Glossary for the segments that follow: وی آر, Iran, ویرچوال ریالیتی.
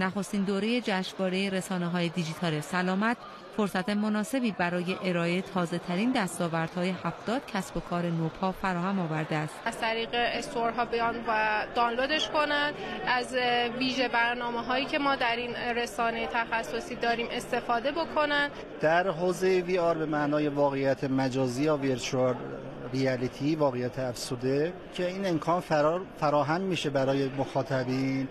نخستین دوره جشنواره رسانه‌های دیجیتال سلامت فرصت مناسبی برای ارائه تازه‌ترین دستاوردهای 70 کسب و کار نوپا فراهم آورده است. از طریق استورها بیان و دانلودش کنند، از ویژه برنامه‌هایی که ما در این رسانه تخصصی داریم استفاده بکنند. در حوزه وی آر به معنای واقعیت مجازی یا ویرچوال ریالیتی، واقعیت افسوده، که این امکان فراهم میشه برای مخاطبین،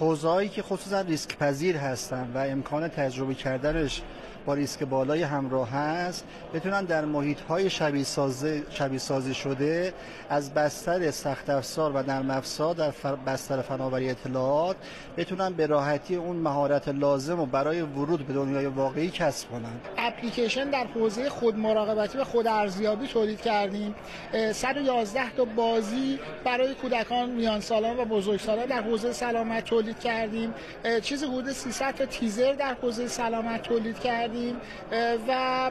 حوزه‌ای که خصوصا ریسک پذیر هستن و امکان تجربه کردنش با ریسک بالای همراه هست، بتونن در محیط‌های شبیه‌سازی شده از بستر سخت افزار و نرم افزار در بستر فناوری اطلاعات بتونن به راحتی اون مهارت لازم رو برای ورود به دنیای واقعی کسب کنن. اپلیکیشن در حوزه خود مراقبتی و خود ارزیابی تولید کردیم. 111 تا بازی برای کودکان، میانسالان و بزرگسالان در حوزه سلامت تولید کردیم. چیزی حدود 300 تا تیزر در حوزه سلامت تولید کردیم و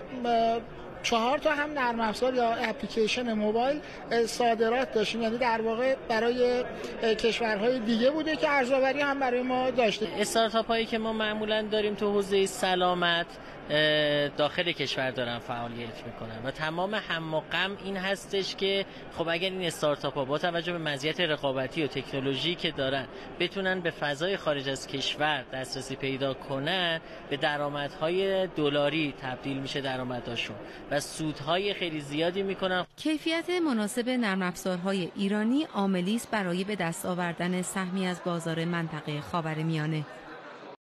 4 تا هم نرم افزار یا اپلیکیشن موبایل صادرات داشتیم، یعنی در واقع برای کشورهای دیگه بوده که ارزآوری هم برای ما داشته. استارتاپ هایی که ما معمولا داریم تو حوزه سلامت داخل کشور دارن فعالیت میکنن و تمام هم و غم این هستش که خب اگر این استارتاپ ها با توجه به مزیت رقابتی و تکنولوژی که دارن بتونن به فضای خارج از کشور دسترسی پیدا کنن، به درآمدهای دلاری تبدیل میشه درآمدشون و سودهای خیلی زیادی میکنن. کیفیت مناسب نرم افزارهای ایرانی عاملی است برای به دست آوردن سهمی از بازار منطقه خاورمیانه.